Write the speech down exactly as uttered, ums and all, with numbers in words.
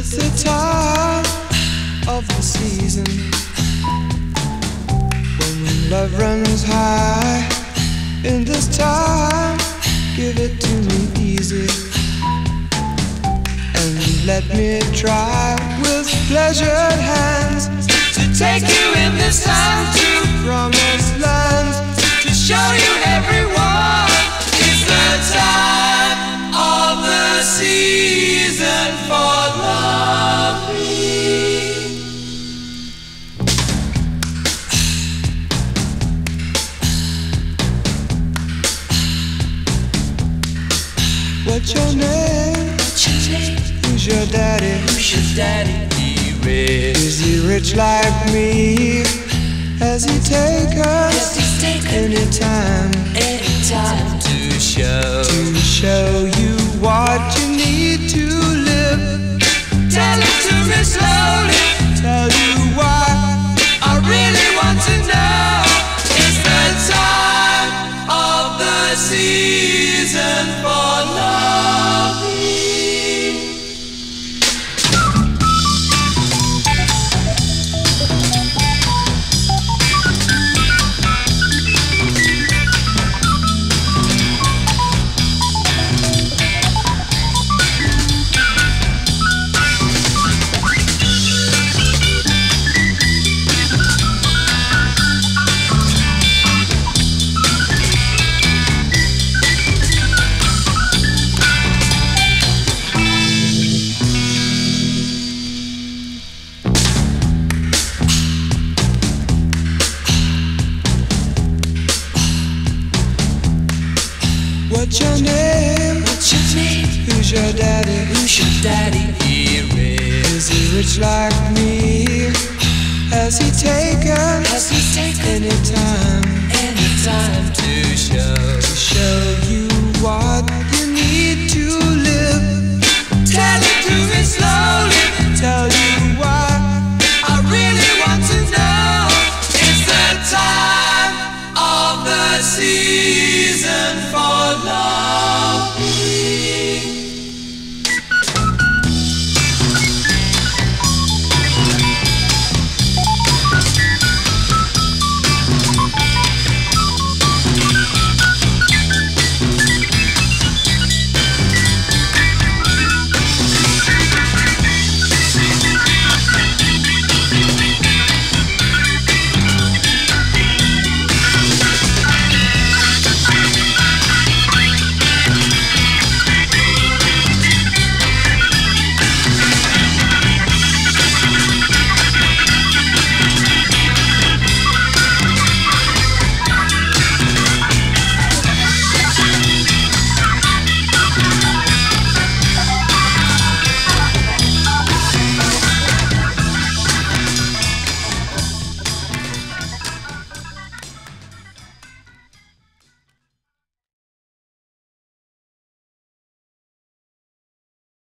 It's the time of the season, when love runs high. In this time, give it to me easy, and let me try with pleasured hands to take you in this time to promised lands, to show you everyone. It's the time of the season for What's your name? What's your name? Who's your daddy? Who's your daddy? He rich. Is he rich like me? Has he taken any time? Any time to show to show you what you need to live. Tell it to me slowly. Tell you why I really want to know. It's the time of the season for love. What's your name? What's your name? Who's your daddy? Who's your daddy? He rich. Is he rich like me? Has he taken? Has he